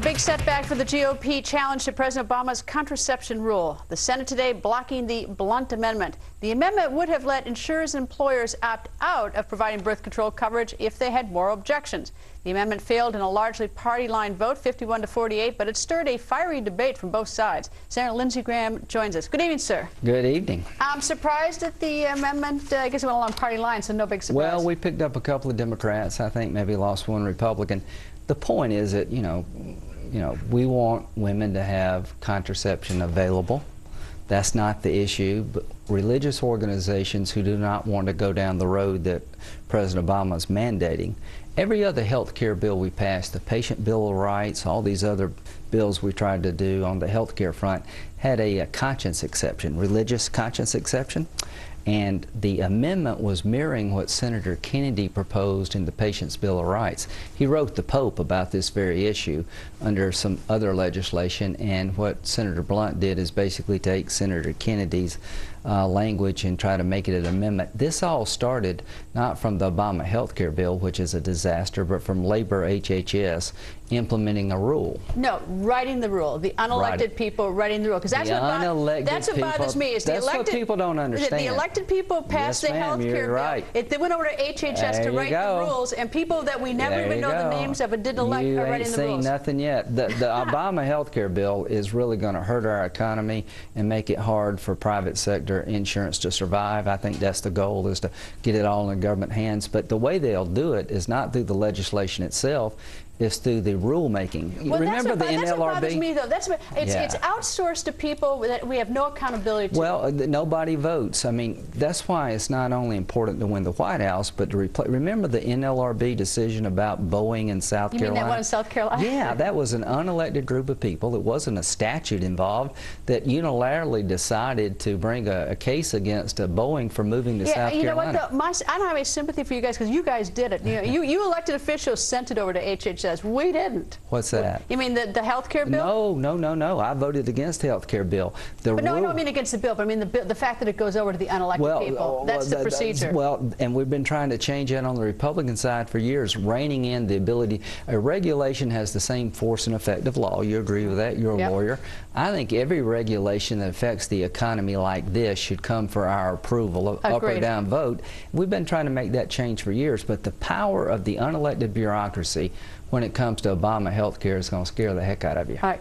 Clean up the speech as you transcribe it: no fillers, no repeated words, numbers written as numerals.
A big setback for the GOP challenge to President Obama's contraception rule. The Senate today blocking the Blunt amendment. The amendment would have let insurers and employers opt out of providing birth control coverage if they had moral objections. The amendment failed in a largely party-line vote, 51-48, but it stirred a fiery debate from both sides. Senator Lindsey Graham joins us. Good evening, sir. Good evening. I'm surprised at the amendment. I guess it went along party lines, so no big surprise. Well, we picked up a couple of Democrats. I think maybe lost one Republican. The point is that, you know, we want women to have contraception available. That's not the issue, but religious organizations who do not want to go down the road that President Obama is mandating. Every other health care bill we passed, the Patient Bill of Rights, all these other bills we tried to do on the health care front, had a conscience exception, religious conscience exception. And the amendment was mirroring what Senator Kennedy proposed in the Patient Bill of Rights. He wrote the Pope about this very issue under some other legislation, and what Senator Blunt did is basically take Senator Kennedy's language and try to make it an amendment. This all started not from the Obama health care bill, which is a disaster, but from Labor HHS implementing a rule. No, writing the rule. The unelected people writing the rule. Because that's what bothers me. Is that's the elected, what people don't understand. The elected people passed the health care bill. Right. They went over to HHS to write the rules, and people that we never even know the names of didn't elect are writing the rules. You ain't seen nothing yet. The Obama health care bill is really going to hurt our economy and make it hard for private sector insurance to survive. I think that's the goal, is to get it all in government hands. But the way they'll do it is not through the legislation itself. It's through the rulemaking. Well, remember the NLRB? That's what bothers me, though. That's what, it's outsourced to people that we have no accountability to. Well, nobody votes. I mean, that's why it's not only important to win the White House, but to replace. Remember the NLRB decision about Boeing in South Carolina? You mean that one in South Carolina? Yeah, that was an unelected group of people. It wasn't a statute involved that unilaterally decided to bring a case against Boeing for moving to South Carolina. Yeah, you know what, though? I don't have any sympathy for you guys, because you guys did it. You know, you elected officials sent it over to HHS. We didn't. What's that? You mean the health care bill? No. I voted against the health care bill. No, I don't mean against the bill, but I mean the fact that it goes over to the unelected people. That's the procedure. Well, and we've been trying to change that on the Republican side for years, reining in the ability. A regulation has the same force and effect of law. You agree with that? You're a lawyer. I think every regulation that affects the economy like this should come for our approval, up or down vote. We've been trying to make that change for years, but the power of the unelected bureaucracy when it comes to Obama health care is going to scare the heck out of you. All right,